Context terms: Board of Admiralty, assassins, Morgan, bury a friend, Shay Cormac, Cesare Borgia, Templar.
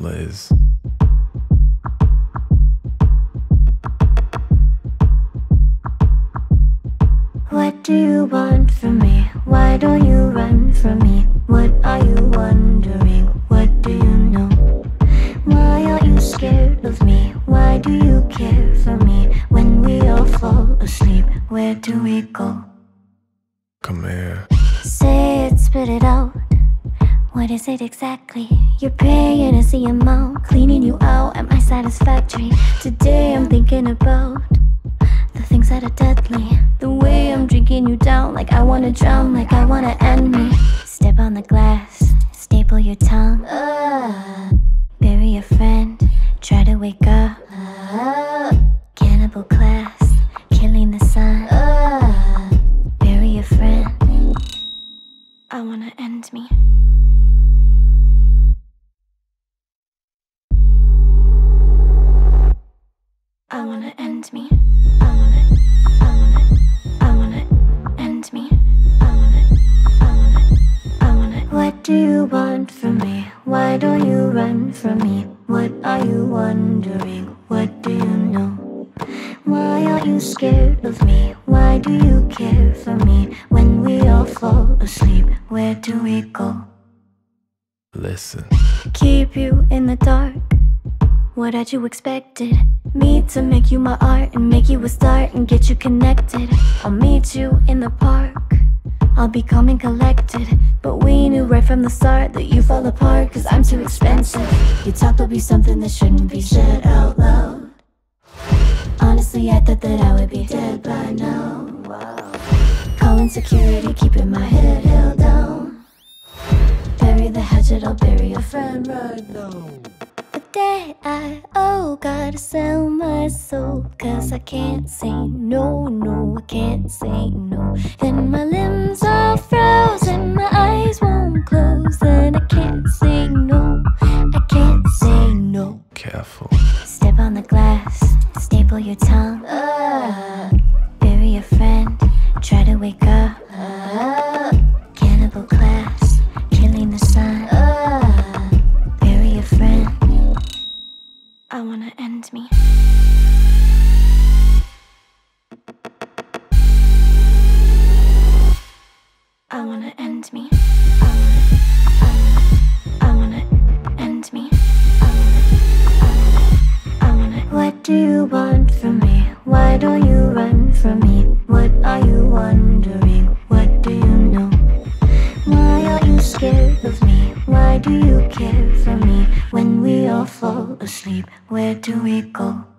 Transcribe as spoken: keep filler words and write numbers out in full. Liz. What do you want from me? Why don't you run from me? What are you wondering? What do you know? Why are you scared of me? Why do you care for me? When we all fall asleep, where do we go? Come here. Say it, spit it out. What is it exactly? You're paying is the amount. Cleaning you out, am I satisfactory? Today I'm thinking about the things that are deadly. The way I'm drinking you down, like I wanna drown, like I wanna end me. Step on the glass, staple your tongue. uh, Bury a friend, try to wake up. uh, Cannibal class, killing the sun. uh, Bury a friend, I wanna end me. I wanna end me. I wanna, I wanna, I wanna end me. I wanna, I wanna, I wanna. What do you want from me? Why don't you run from me? What are you wondering? What do you know? Why are you scared of me? Why do you care for me? When we all fall asleep, where do we go? Listen. Keep you in the dark. What had you expected? Me to make you my art and make you a start and get you connected. I'll meet you in the park, I'll be calm and collected. But we knew right from the start that you fall apart, cause I'm too expensive. You talk will be something that shouldn't be said out loud. Honestly, I thought that I would be dead by now. Wow. Calling security, keeping my head held down. Bury the hatchet, I'll bury a friend right now. I, oh, gotta sell my soul, cause I can't say no, no, I can't say no. Then my limbs are frozen, my eyes won't close, and I can't say no, I can't say no. Careful. Step on the glass, staple your tongue. uh, Bury a friend, try to wake up. uh, Cannibal class, killing the sun. uh, Bury a friend, I wanna end me. I wanna end me. I wanna, I wanna, I wanna end me. I wanna, I wanna, I wanna. What do you want from me? Why don't you run from me? What are you wondering? What do you know? Why are you scared of me? Why do you care for me? When we all fall asleep, where do we go?